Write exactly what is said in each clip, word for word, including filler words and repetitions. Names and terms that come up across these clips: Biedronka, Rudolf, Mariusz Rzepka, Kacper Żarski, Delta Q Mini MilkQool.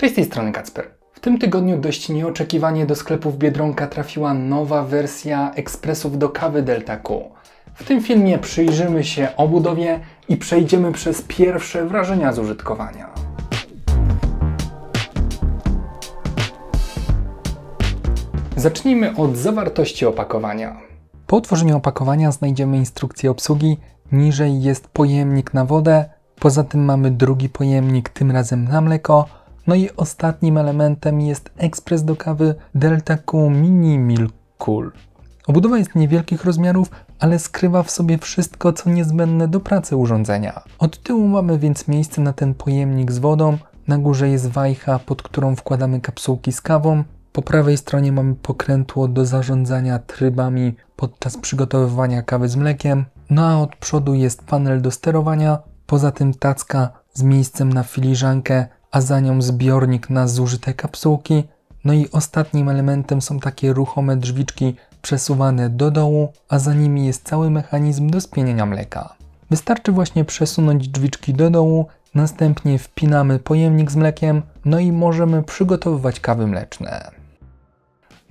Cześć, z tej strony Kacper. W tym tygodniu dość nieoczekiwanie do sklepów Biedronka trafiła nowa wersja ekspresów do kawy Delta Q. W tym filmie przyjrzymy się obudowie i przejdziemy przez pierwsze wrażenia z użytkowania. Zacznijmy od zawartości opakowania. Po otworzeniu opakowania znajdziemy instrukcję obsługi, niżej jest pojemnik na wodę, poza tym mamy drugi pojemnik, tym razem na mleko, no i ostatnim elementem jest ekspres do kawy Delta Q Mini MilkQool. Obudowa jest niewielkich rozmiarów, ale skrywa w sobie wszystko, co niezbędne do pracy urządzenia. Od tyłu mamy więc miejsce na ten pojemnik z wodą, na górze jest wajcha, pod którą wkładamy kapsułki z kawą, po prawej stronie mamy pokrętło do zarządzania trybami podczas przygotowywania kawy z mlekiem, no a od przodu jest panel do sterowania, poza tym tacka z miejscem na filiżankę, a za nią zbiornik na zużyte kapsułki, no i ostatnim elementem są takie ruchome drzwiczki przesuwane do dołu, a za nimi jest cały mechanizm do spienienia mleka. Wystarczy właśnie przesunąć drzwiczki do dołu, następnie wpinamy pojemnik z mlekiem, no i możemy przygotowywać kawy mleczne.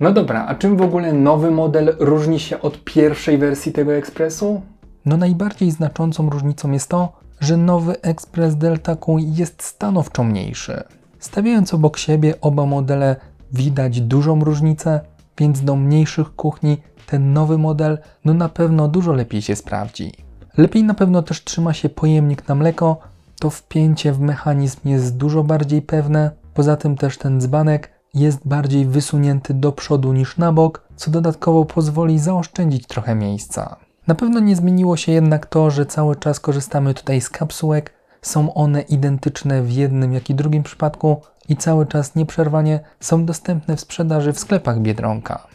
No dobra, a czym w ogóle nowy model różni się od pierwszej wersji tego ekspresu? No najbardziej znaczącą różnicą jest to, że nowy ekspres Delta Q jest stanowczo mniejszy. Stawiając obok siebie oba modele widać dużą różnicę, więc do mniejszych kuchni ten nowy model no na pewno dużo lepiej się sprawdzi. Lepiej na pewno też trzyma się pojemnik na mleko, to wpięcie w mechanizm jest dużo bardziej pewne, poza tym też ten dzbanek jest bardziej wysunięty do przodu niż na bok, co dodatkowo pozwoli zaoszczędzić trochę miejsca. Na pewno nie zmieniło się jednak to, że cały czas korzystamy tutaj z kapsułek, są one identyczne w jednym jak i drugim przypadku i cały czas nieprzerwanie są dostępne w sprzedaży w sklepach Biedronka.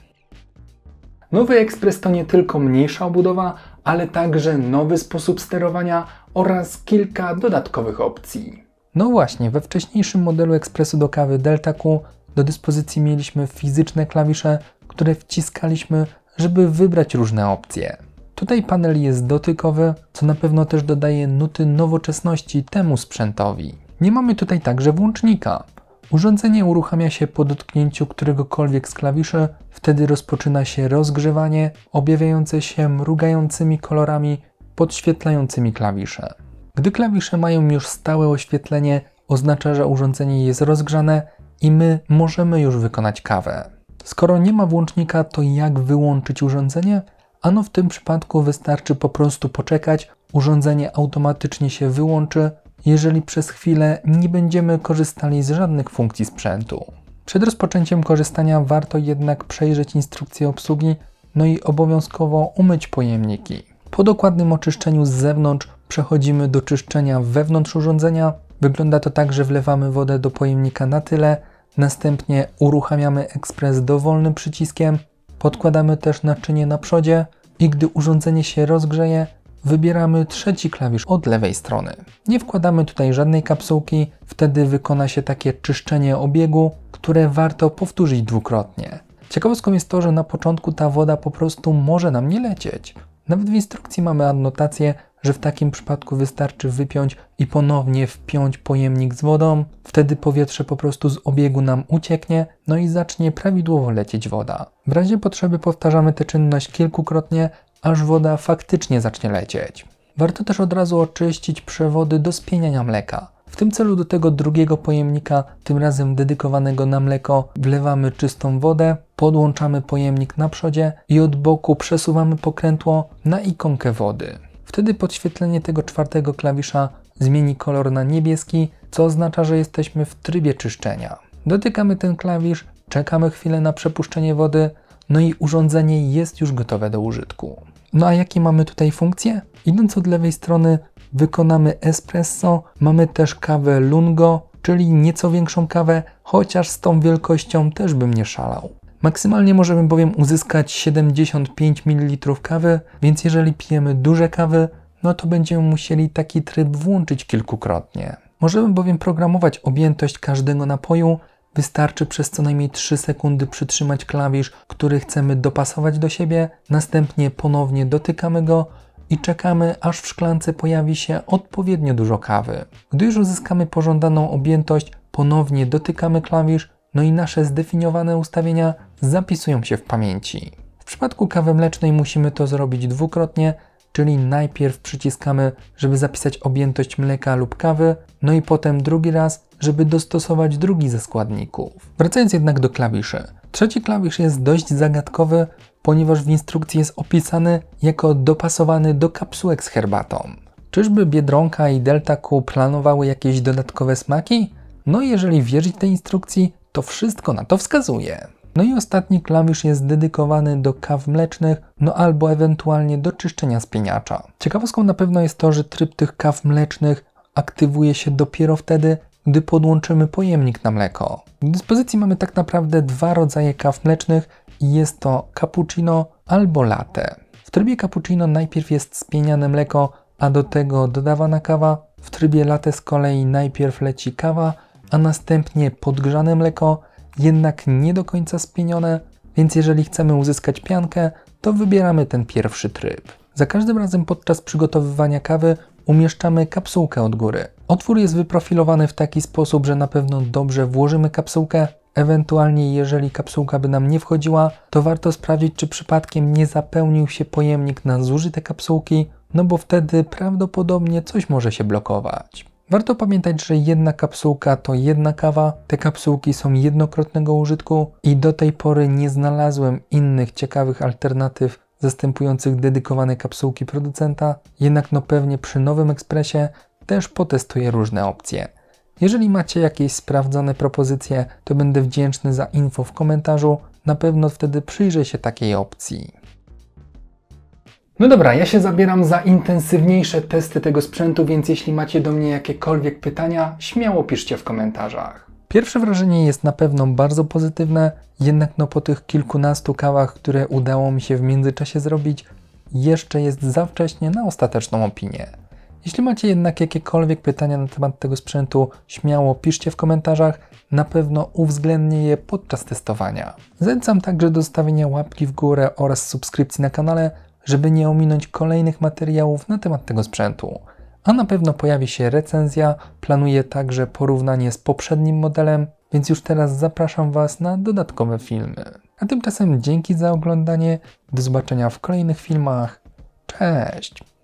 Nowy ekspres to nie tylko mniejsza obudowa, ale także nowy sposób sterowania oraz kilka dodatkowych opcji. No właśnie, we wcześniejszym modelu ekspresu do kawy Delta Q do dyspozycji mieliśmy fizyczne klawisze, które wciskaliśmy, żeby wybrać różne opcje. Tutaj panel jest dotykowy, co na pewno też dodaje nuty nowoczesności temu sprzętowi. Nie mamy tutaj także włącznika. Urządzenie uruchamia się po dotknięciu któregokolwiek z klawiszy, wtedy rozpoczyna się rozgrzewanie objawiające się mrugającymi kolorami podświetlającymi klawisze. Gdy klawisze mają już stałe oświetlenie, oznacza, że urządzenie jest rozgrzane i my możemy już wykonać kawę. Skoro nie ma włącznika, to jak wyłączyć urządzenie? Ano w tym przypadku wystarczy po prostu poczekać, urządzenie automatycznie się wyłączy, jeżeli przez chwilę nie będziemy korzystali z żadnych funkcji sprzętu. Przed rozpoczęciem korzystania warto jednak przejrzeć instrukcję obsługi, no i obowiązkowo umyć pojemniki. Po dokładnym oczyszczeniu z zewnątrz przechodzimy do czyszczenia wewnątrz urządzenia. Wygląda to tak, że wlewamy wodę do pojemnika na tyle, następnie uruchamiamy ekspres dowolnym przyciskiem, podkładamy też naczynie na przodzie i gdy urządzenie się rozgrzeje, wybieramy trzeci klawisz od lewej strony. Nie wkładamy tutaj żadnej kapsułki, wtedy wykona się takie czyszczenie obiegu, które warto powtórzyć dwukrotnie. Ciekawostką jest to, że na początku ta woda po prostu może nam nie lecieć. Nawet w instrukcji mamy adnotację, że w takim przypadku wystarczy wypiąć i ponownie wpiąć pojemnik z wodą, wtedy powietrze po prostu z obiegu nam ucieknie, no i zacznie prawidłowo lecieć woda. W razie potrzeby powtarzamy tę czynność kilkukrotnie, aż woda faktycznie zacznie lecieć. Warto też od razu oczyścić przewody do spieniania mleka. W tym celu do tego drugiego pojemnika, tym razem dedykowanego na mleko, wlewamy czystą wodę, podłączamy pojemnik na przodzie i od boku przesuwamy pokrętło na ikonkę wody. Wtedy podświetlenie tego czwartego klawisza zmieni kolor na niebieski, co oznacza, że jesteśmy w trybie czyszczenia. Dotykamy ten klawisz, czekamy chwilę na przepuszczenie wody, no i urządzenie jest już gotowe do użytku. No a jakie mamy tutaj funkcje? Idąc od lewej strony wykonamy espresso, mamy też kawę lungo, czyli nieco większą kawę, chociaż z tą wielkością też bym nie szalał. Maksymalnie możemy bowiem uzyskać siedemdziesiąt pięć mililitrów kawy, więc jeżeli pijemy duże kawy, no to będziemy musieli taki tryb włączyć kilkukrotnie. Możemy bowiem programować objętość każdego napoju, wystarczy przez co najmniej trzy sekundy przytrzymać klawisz, który chcemy dopasować do siebie, następnie ponownie dotykamy go i czekamy, aż w szklance pojawi się odpowiednio dużo kawy. Gdy już uzyskamy pożądaną objętość, ponownie dotykamy klawisz, no i nasze zdefiniowane ustawienia zapisują się w pamięci. W przypadku kawy mlecznej musimy to zrobić dwukrotnie, czyli najpierw przyciskamy, żeby zapisać objętość mleka lub kawy, no i potem drugi raz, żeby dostosować drugi ze składników. Wracając jednak do klawiszy. Trzeci klawisz jest dość zagadkowy, ponieważ w instrukcji jest opisany jako dopasowany do kapsułek z herbatą. Czyżby Biedronka i Delta Q planowały jakieś dodatkowe smaki? No i jeżeli wierzyć tej instrukcji, to wszystko na to wskazuje. No i ostatni klawisz jest dedykowany do kaw mlecznych, no albo ewentualnie do czyszczenia spieniacza. Ciekawostką na pewno jest to, że tryb tych kaw mlecznych aktywuje się dopiero wtedy, gdy podłączymy pojemnik na mleko. W dyspozycji mamy tak naprawdę dwa rodzaje kaw mlecznych i jest to cappuccino albo latte. W trybie cappuccino najpierw jest spieniane mleko, a do tego dodawana kawa. W trybie latte z kolei najpierw leci kawa, a następnie podgrzane mleko, jednak nie do końca spienione, więc jeżeli chcemy uzyskać piankę, to wybieramy ten pierwszy tryb. Za każdym razem podczas przygotowywania kawy umieszczamy kapsułkę od góry. Otwór jest wyprofilowany w taki sposób, że na pewno dobrze włożymy kapsułkę, ewentualnie jeżeli kapsułka by nam nie wchodziła, to warto sprawdzić, czy przypadkiem nie zapełnił się pojemnik na zużyte kapsułki, no bo wtedy prawdopodobnie coś może się blokować. Warto pamiętać, że jedna kapsułka to jedna kawa, te kapsułki są jednokrotnego użytku i do tej pory nie znalazłem innych ciekawych alternatyw zastępujących dedykowane kapsułki producenta, jednak no pewnie przy nowym ekspresie też potestuję różne opcje. Jeżeli macie jakieś sprawdzone propozycje, to będę wdzięczny za info w komentarzu, na pewno wtedy przyjrzę się takiej opcji. No dobra, ja się zabieram za intensywniejsze testy tego sprzętu, więc jeśli macie do mnie jakiekolwiek pytania, śmiało piszcie w komentarzach. Pierwsze wrażenie jest na pewno bardzo pozytywne, jednak no po tych kilkunastu kawach, które udało mi się w międzyczasie zrobić, jeszcze jest za wcześnie na ostateczną opinię. Jeśli macie jednak jakiekolwiek pytania na temat tego sprzętu, śmiało piszcie w komentarzach, na pewno uwzględnię je podczas testowania. Zachęcam także do zostawienia łapki w górę oraz subskrypcji na kanale, żeby nie ominąć kolejnych materiałów na temat tego sprzętu. A na pewno pojawi się recenzja, planuję także porównanie z poprzednim modelem, więc już teraz zapraszam Was na dodatkowe filmy. A tymczasem dzięki za oglądanie, do zobaczenia w kolejnych filmach, cześć!